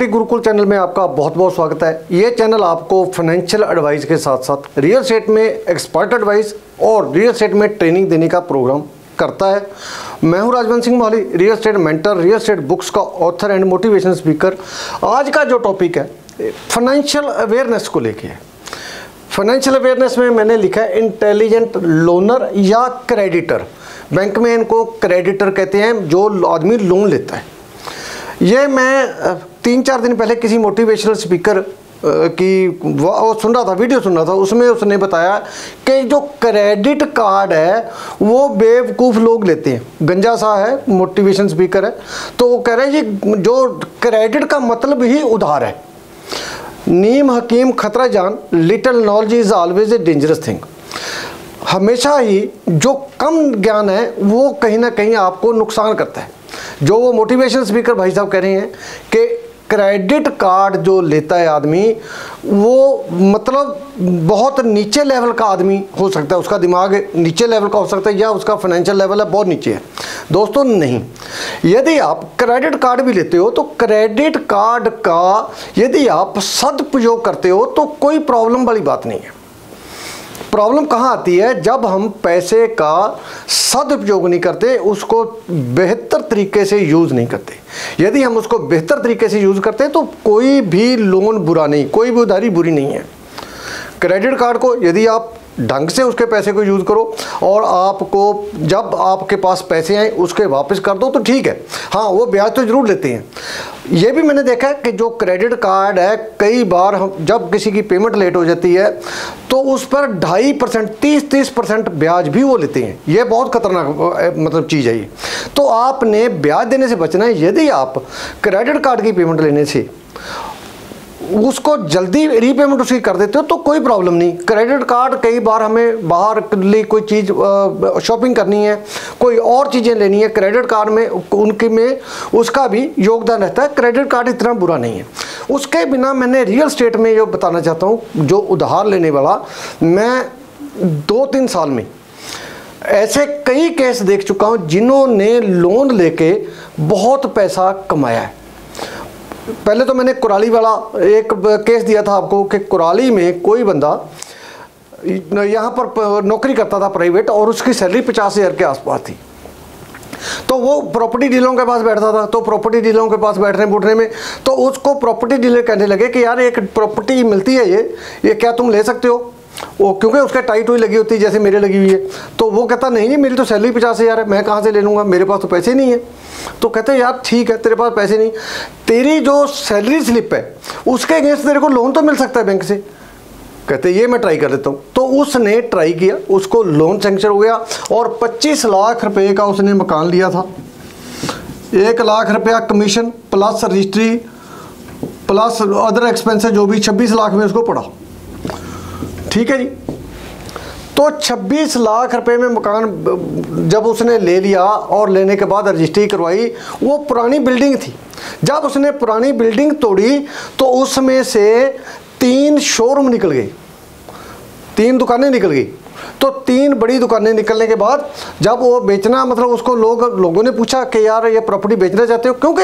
Security Gurukul channel में आपका बहुत बहुत स्वागत है। ये चैनल आपको फाइनेंशियल एडवाइस के साथ साथ रियल एस्टेट में एक्सपर्ट एडवाइस और रियल एस्टेट में ट्रेनिंग देने का प्रोग्राम करता है। मैं हूं Rajwant Singh Mohali, real estate mentor, real estate books का ऑथर एंड मोटिवेशन स्पीकर। आज का जो टॉपिक है फाइनेंशियल अवेयरनेस को लेके है। फाइनेंशियल अवेयरनेस में मैंने लिखा है इंटेलिजेंट लोनर या क्रेडिटर। बैंक में इनको क्रेडिटर कहते हैं, जो आदमी लोन लेता है। ये मैं 3-4 दिन पहले किसी मोटिवेशनल स्पीकर की वो वीडियो सुन रहा था, उसमें उसने बताया कि जो क्रेडिट कार्ड है वो बेवकूफ़ लोग लेते हैं। गंजा सा है, मोटिवेशन स्पीकर है, तो वो कह रहे हैं कि जो क्रेडिट का मतलब ही उधार है। नीम हकीम खतरा जान, little knowledge is always a dangerous thing. हमेशा ही जो कम ज्ञान है वो कहीं ना कहीं आपको नुकसान करता है। जो वो मोटिवेशन स्पीकर भाई साहब कह रहे हैं कि क्रेडिट कार्ड जो लेता है आदमी, वो मतलब बहुत नीचे लेवल का आदमी हो सकता है, उसका दिमाग नीचे लेवल का हो सकता है, या उसका फाइनेंशियल लेवल है बहुत नीचे है। दोस्तों नहीं, यदि आप क्रेडिट कार्ड भी लेते हो तो क्रेडिट कार्ड का यदि आप सदुपयोग करते हो तो कोई प्रॉब्लम वाली बात नहीं है। प्रॉब्लम कहाँ आती है? जब हम पैसे का सदुपयोग नहीं करते, उसको बेहतर तरीके से यूज़ नहीं करते। यदि हम उसको बेहतर तरीके से यूज़ करते तो कोई भी लोन बुरा नहीं, कोई भी उधारी बुरी नहीं है। क्रेडिट कार्ड को यदि आप ढंग से उसके पैसे को यूज़ करो और आपको जब आपके पास पैसे आए उसके वापस कर दो तो ठीक है। हाँ, वो ब्याज तो ज़रूर लेते हैं। ये भी मैंने देखा है कि जो क्रेडिट कार्ड है, कई बार जब किसी की पेमेंट लेट हो जाती है तो उस पर 2.5%, 30% ब्याज भी वो लेते हैं। ये बहुत खतरनाक मतलब चीज़ है ये। तो आपने ब्याज देने से बचना है। यदि आप क्रेडिट कार्ड की पेमेंट लेने से उसको जल्दी रीपेमेंट उसकी कर देते हो तो कोई प्रॉब्लम नहीं। क्रेडिट कार्ड कई बार हमें बाहर के लिए कोई चीज़ शॉपिंग करनी है, कोई और चीज़ें लेनी है, क्रेडिट कार्ड में उनके में उसका भी योगदान रहता है। क्रेडिट कार्ड इतना बुरा नहीं है। उसके बिना मैंने रियल एस्टेट में जो बताना चाहता हूँ, जो उधार लेने वाला, मैं 2-3 साल में ऐसे कई केस देख चुका हूँ जिन्होंने लोन लेके बहुत पैसा कमाया है। पहले तो मैंने कुराली वाला एक केस दिया था आपको कि कुराली में कोई बंदा यहाँ पर नौकरी करता था प्राइवेट, और उसकी सैलरी 50,000 के आसपास थी। तो वो प्रॉपर्टी डीलरों के पास बैठता था। तो प्रॉपर्टी डीलरों के पास बैठने में तो उसको प्रॉपर्टी डीलर कहने लगे कि यार एक प्रॉपर्टी मिलती है, ये क्या तुम ले सकते हो? वो क्योंकि उसके टाइट हुई लगी होती है, जैसे मेरे लगी हुई है। तो वो कहता नहीं, मेरी तो सैलरी 50,000 है, मैं कहाँ से ले लूँगा, मेरे पास तो पैसे नहीं है। तो कहते यार ठीक है, तेरे पास पैसे नहीं, तेरी जो सैलरी स्लिप है उसके अगेंस्ट तेरे को लोन तो मिल सकता है बैंक से। कहते ये मैं ट्राई कर लेता हूँ। तो उसने ट्राई किया, उसको लोन सेंक्शन हो गया और 25 लाख रुपये का उसने मकान लिया था। 1 लाख रुपया commission plus registry plus other expenses जो भी 26 लाख में उसको पड़ा। ठीक है जी। तो 26 लाख रुपए में मकान जब उसने ले लिया और लेने के बाद रजिस्ट्री करवाई, वो पुरानी बिल्डिंग थी। जब उसने पुरानी बिल्डिंग तोड़ी तो उसमें से 3 शोरूम निकल गए, 3 दुकानें निकल गई। तो 3 बड़ी दुकानें निकलने के बाद जब वो बेचना मतलब उसको लोगों ने पूछा कि यार ये प्रॉपर्टी बेचना चाहते हो? क्योंकि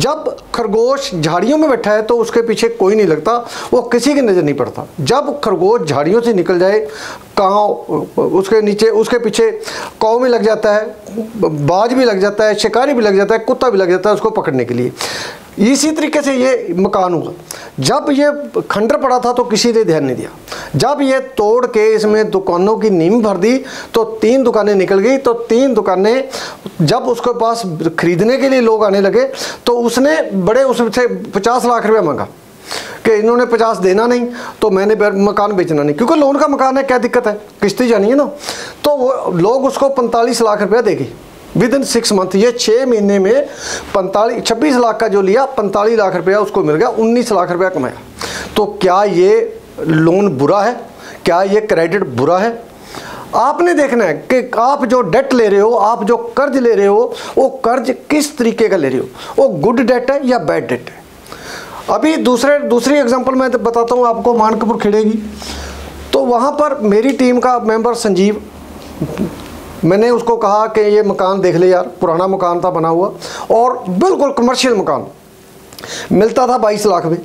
जब खरगोश झाड़ियों में बैठा है तो उसके पीछे कोई नहीं लगता, वो किसी की नज़र नहीं पड़ता। जब खरगोश झाड़ियों से निकल जाए, काँव उसके नीचे उसके पीछे काँव में लग जाता है, बाज भी लग जाता है, शिकारी भी लग जाता है, कुत्ता भी लग जाता है उसको पकड़ने के लिए। इसी तरीके से ये मकान हुआ। जब ये खंडर पड़ा था तो किसी ने ध्यान नहीं दिया। जब ये तोड़ के इसमें दुकानों की नींव भर दी तो 3 दुकानें निकल गई। तो 3 दुकानें जब उसके पास खरीदने के लिए लोग आने लगे तो उसने उससे 50 लाख रुपया मांगा कि इन्होंने 50 देना नहीं तो मैंने मकान बेचना नहीं, क्योंकि लोन का मकान है, क्या दिक्कत है, किश्ती जानी है ना। तो वो लोग उसको 45 लाख रुपया देगी विदिन 6 मंथ। ये 6 महीने में 26 लाख का जो लिया, 45 लाख रुपया उसको मिल गया, 19 लाख रुपया कमाया। तो क्या ये लोन बुरा है? क्या ये क्रेडिट बुरा है? आपने देखना है कि आप जो डेट ले रहे हो, आप जो कर्ज ले रहे हो, वो कर्ज किस तरीके का ले रहे हो, वो गुड डेट है या बैड डेट है। अभी दूसरी एग्जांपल मैं बताता हूँ आपको, मानकपुर खेड़ेगी। तो वहाँ पर मेरी टीम का मेंबर संजीव, मैंने उसको कहा कि ये मकान देख ले यार, पुराना मकान था बना हुआ और बिल्कुल कमर्शियल मकान। मिलता था 22 लाख में,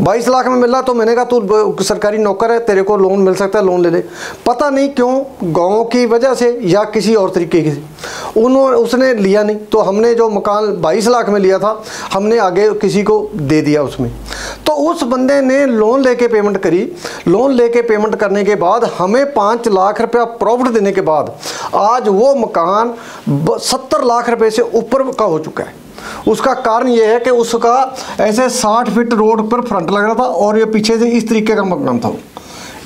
22 लाख में मिला तो मैंने कहा तू सरकारी नौकर है, तेरे को लोन मिल सकता है, लोन ले ले। पता नहीं क्यों गाँव की वजह से या किसी और तरीके की से उसने लिया नहीं, तो हमने जो मकान 22 लाख में लिया था हमने आगे किसी को दे दिया उसमें। तो उस बंदे ने लोन लेके पेमेंट करी, लोन लेके पेमेंट करने के बाद हमें 5 लाख रुपया प्रॉफिट देने के बाद आज वो मकान 70 लाख रुपये से ऊपर का हो चुका है। उसका कारण यह है कि उसका ऐसे 60 फीट रोड पर फ्रंट लग रहा था और ये पीछे से इस तरीके का मकान था,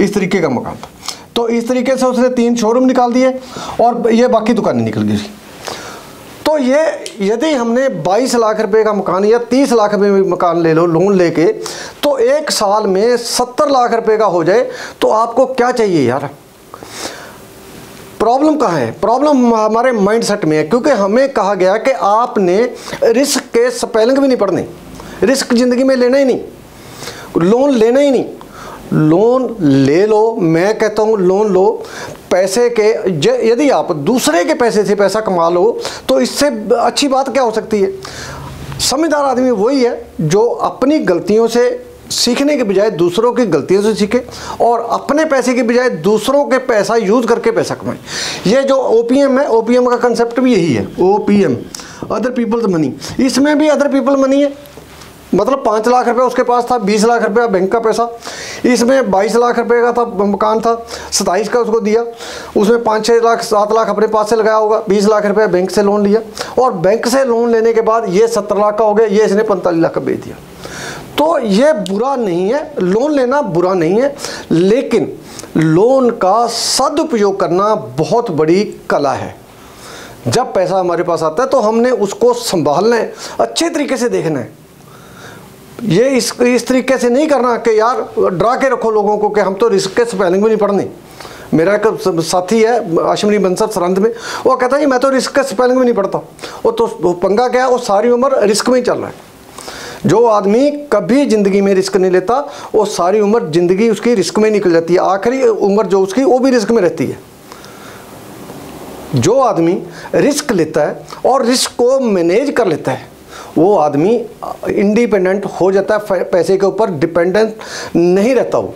इस तरीके का मकान था। तो इस तरीके से उसने 3 शोरूम निकाल दिए और ये बाकी दुकानें निकल गई। तो ये यदि हमने 22 लाख रुपए का मकान या 30 लाख रुपए में मकान ले लो लोन लेके, तो 1 साल में 70 लाख रुपए का हो जाए तो आपको क्या चाहिए यार। प्रॉब्लम कहाँ है? प्रॉब्लम हमारे माइंडसेट में है, क्योंकि हमें कहा गया कि आपने रिस्क के स्पेलिंग भी नहीं पढ़ने, रिस्क ज़िंदगी में लेना ही नहीं, लोन लेना ही नहीं। लोन ले लो, मैं कहता हूँ लोन लो, पैसे के यदि आप दूसरे के पैसे से पैसा कमा लो तो इससे अच्छी बात क्या हो सकती है। समझदार आदमी वही है जो अपनी गलतियों से सीखने के बजाय दूसरों की गलतियों से सीखे और अपने पैसे के बजाय दूसरों के पैसा यूज करके पैसा कमाए। ये जो ओपीएम है, ओपीएम का कंसेप्ट भी यही है, ओपीएम अदर पीपल्स मनी। इसमें भी अदर पीपल मनी है, मतलब 5 लाख रुपए उसके पास था, 20 लाख रुपया बैंक का पैसा, इसमें 22 लाख रुपए का था मकान था, 27 का उसको दिया, उसमें 5-6 लाख 7 लाख अपने पास से लगाया होगा, 20 लाख रुपया बैंक से लोन लिया और बैंक से लोन लेने के बाद ये 17 लाख का हो गया, ये इसने 45 लाख का बेच दिया। तो ये बुरा नहीं है, लोन लेना बुरा नहीं है, लेकिन लोन का सदुपयोग करना बहुत बड़ी कला है। जब पैसा हमारे पास आता है तो हमने उसको संभालना है, अच्छे तरीके से देखना है। ये इस तरीके से नहीं करना कि यार डरा के रखो लोगों को कि हम तो रिस्क के स्पेलिंग भी नहीं पढ़ने। मेरा एक साथी है आश्मरी बंसर्थ सरंद में, वो कहता है कि मैं तो रिस्क के स्पेलिंग भी नहीं पढ़ता। वो तो पंगा क्या है, वो सारी उम्र रिस्क में ही चल रहा है। जो आदमी कभी ज़िंदगी में रिस्क नहीं लेता वो सारी उम्र ज़िंदगी उसकी रिस्क में निकल जाती है, आखिरी उम्र जो उसकी वो भी रिस्क में रहती है। जो आदमी रिस्क लेता है और रिस्क को मैनेज कर लेता है वो आदमी इंडिपेंडेंट हो जाता है, पैसे के ऊपर डिपेंडेंट नहीं रहता वो।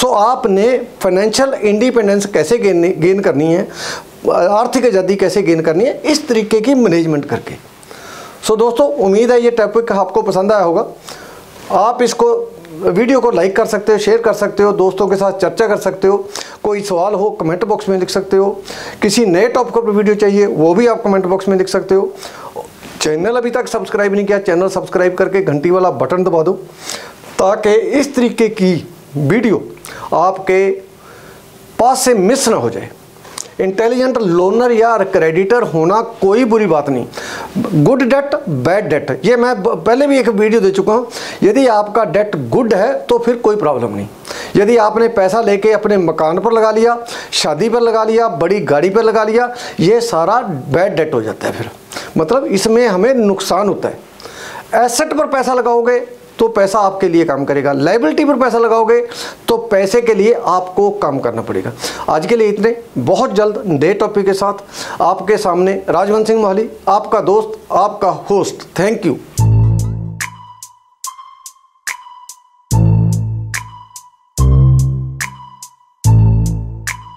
सो आपने फाइनेंशियल इंडिपेंडेंस कैसे गेन करनी है, आर्थिक आज़ादी कैसे गेन करनी है, इस तरीके की मैनेजमेंट करके। सो दोस्तों उम्मीद है ये टॉपिक आपको पसंद आया होगा। आप इसको वीडियो को लाइक कर सकते हो, शेयर कर सकते हो, दोस्तों के साथ चर्चा कर सकते हो, कोई सवाल हो कमेंट बॉक्स में लिख सकते हो, किसी नए टॉपिक पर वीडियो चाहिए वो भी आप कमेंट बॉक्स में लिख सकते हो। चैनल अभी तक सब्सक्राइब नहीं किया, चैनल सब्सक्राइब करके घंटी वाला बटन दबा दो ताकि इस तरीके की वीडियो आपके पास से मिस ना हो जाए। इंटेलिजेंट लोनर या क्रेडिटर होना कोई बुरी बात नहीं। गुड डेट बैड डेट, ये मैं पहले भी एक वीडियो दे चुका हूँ। यदि आपका डेट गुड है तो फिर कोई प्रॉब्लम नहीं। यदि आपने पैसा लेके अपने मकान पर लगा लिया, शादी पर लगा लिया, बड़ी गाड़ी पर लगा लिया, ये सारा बैड डेट हो जाता है फिर, मतलब इसमें हमें नुकसान होता है। एसेट पर पैसा लगाओगे तो पैसा आपके लिए काम करेगा, लायबिलिटी पर पैसा लगाओगे तो पैसे के लिए आपको काम करना पड़ेगा। आज के लिए इतने, बहुत जल्द नए टॉपिक के साथ आपके सामने। राजवंत सिंह मोहाली, आपका दोस्त, आपका होस्ट। Thank you.